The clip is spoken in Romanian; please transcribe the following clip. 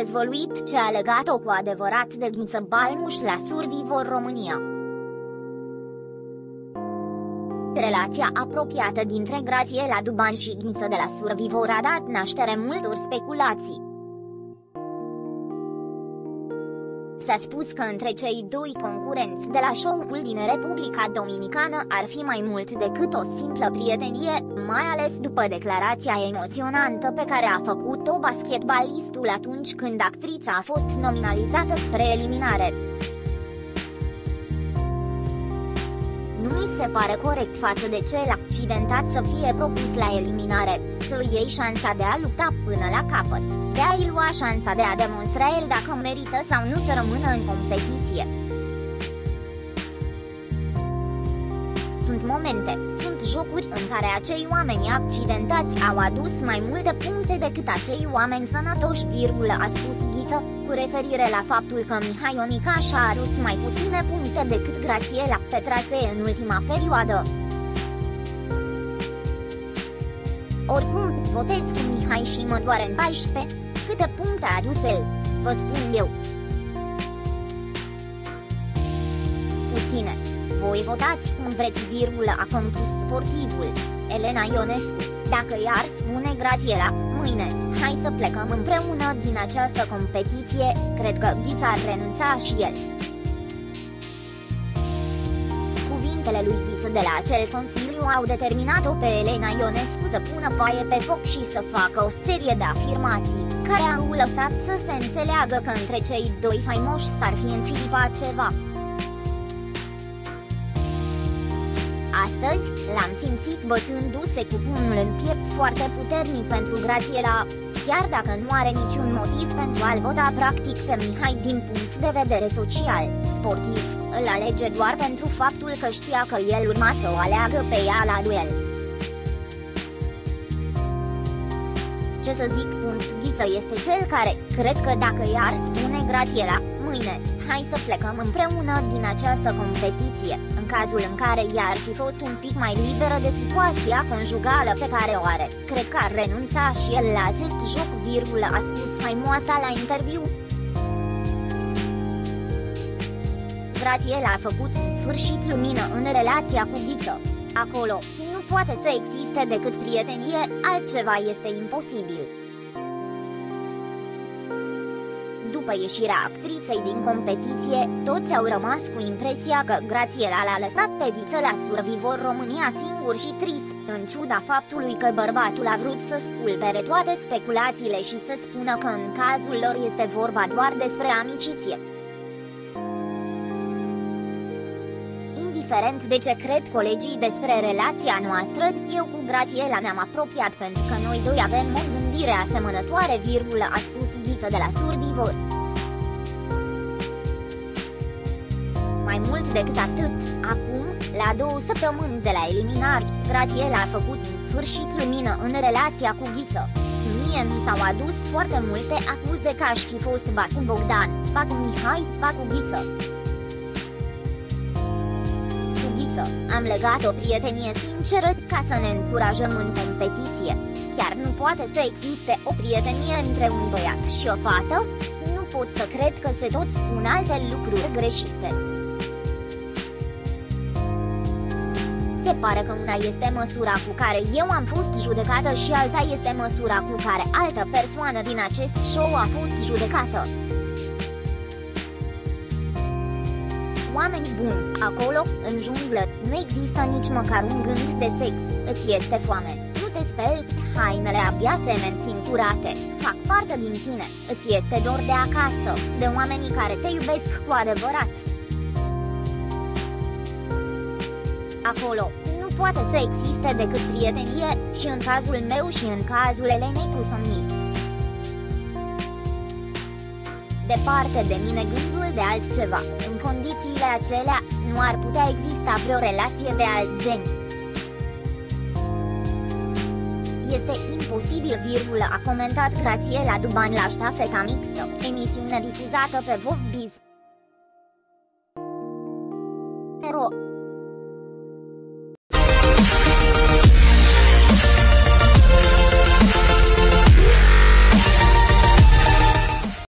dezvăluit ce a legat-o cu adevărat de Ghiță Balmuș la Survivor România. Relația apropiată dintre Grațiela Duban și Ghiță de la Survivor a dat naștere multor speculații. S-a spus că între cei doi concurenți de la show-ul din Republica Dominicană ar fi mai mult decât o simplă prietenie, mai ales după declarația emoționantă pe care a făcut-o basketbalistul atunci când actrița a fost nominalizată spre eliminare. Nu mi se pare corect față de cel accidentat să fie propus la eliminare, să-i iei șansa de a lupta până la capăt, de a-i lua șansa de a demonstra el dacă merită sau nu să rămână în competiție. Sunt momente, sunt jocuri în care acei oameni accidentați au adus mai multe puncte decât acei oameni sănătoși, a spus Ghiță, cu referire la faptul că Mihai Onicaș a adus mai puține puncte decât Grațiela pe trasee în ultima perioadă. Oricum, votez cu Mihai și mă doare în 14, câte puncte a adus el, vă spun eu. Puține. Voi votați cum vreți, a conclus sportivul. Elena Ionescu, dacă i-ar spune Grațiela, mâine, hai să plecăm împreună din această competiție, cred că Ghiță ar renunța și el. Cuvintele lui Ghiță de la acel consiliu au determinat-o pe Elena Ionescu să pună paie pe foc și să facă o serie de afirmații, care au lăsat să se înțeleagă că între cei doi faimoși s-ar fi înfilipat ceva. Astăzi, l-am simțit bătându-se cu pumnul în piept foarte puternic pentru Grațiela, chiar dacă nu are niciun motiv pentru a-l vota practic pe Mihai din punct de vedere social, sportiv, îl alege doar pentru faptul că știa că el urma să o aleagă pe ea la duel. Ce să zic, Ghiță este cel care, cred că dacă i-ar spune Grațiela, mâine, hai să plecăm împreună din această competiție, în cazul în care ea ar fi fost un pic mai liberă de situația conjugală pe care o are, cred că ar renunța și el la acest joc, a spus faimoasa la interviu. Grațiela a făcut în sfârșit lumină în relația cu Ghiță. Acolo, nu poate să existe decât prietenie, altceva este imposibil. După ieșirea actriței din competiție, toți au rămas cu impresia că Grațiela l-a lăsat pe Ghiță la Survivor România singur și trist, în ciuda faptului că bărbatul a vrut să spulbere toate speculațiile și să spună că în cazul lor este vorba doar despre amiciție. Indiferent de ce cred colegii despre relația noastră, eu cu Grațiela ne-am apropiat pentru că noi doi avem o gândire asemănătoare, a spus Ghiță de la Survivor. Mai mult decât atât, acum, la 2 săptămâni de la eliminare, Grațiela a făcut în sfârșit lumină în relația cu Ghiță. Mie mi s-au adus foarte multe acuze că aș fi fost ba cu Bogdan, ba cu Mihai, ba cu Ghiță. Am legat o prietenie sinceră ca să ne încurajăm în competiție. Chiar nu poate să existe o prietenie între un băiat și o fată, nu pot să cred că se tot spun alte lucruri greșite. Se pare că una este măsura cu care eu am fost judecată și alta este măsura cu care altă persoană din acest show a fost judecată. Oameni buni, acolo, în junglă, nu există nici măcar un gând de sex, îți este foame, nu te speli, hainele abia se mențin curate, fac parte din tine, îți este dor de acasă, de oamenii care te iubesc cu adevărat. Acolo, nu poate să existe decât prietenie, și în cazul meu și în cazul Elenei cu somnit. Departe de mine gândul de altceva, în condițiile acelea, nu ar putea exista vreo relație de alt gen. Este imposibil, a comentat Grațiela Duban la Ștafeta Mixtă, emisiune difuzată pe Vuvbiz.